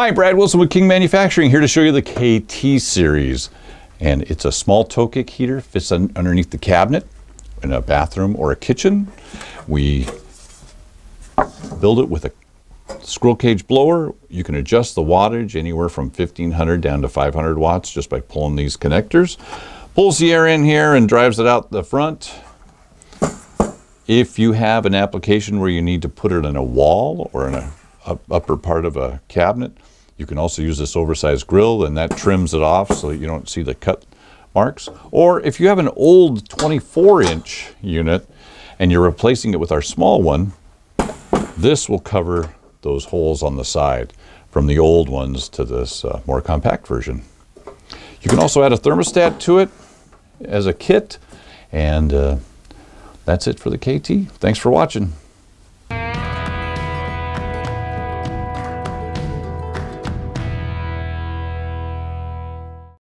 Hi, Brad Wilson with King Manufacturing, here to show you the KT Series. And it's a small toe kick heater, fits underneath the cabinet in a bathroom or a kitchen. We build it with a squirrel cage blower. You can adjust the wattage anywhere from 1500 down to 500 watts just by pulling these connectors. Pulls the air in here and drives it out the front. If you have an application where you need to put it in a wall or in a upper part of a cabinet, you can also use this oversized grill, and that trims it off so that you don't see the cut marks. Or if you have an old 24-inch unit and you're replacing it with our small one, this will cover those holes on the side from the old ones to this more compact version. You can also add a thermostat to it as a kit, and that's it for the KT. Thanks for watching.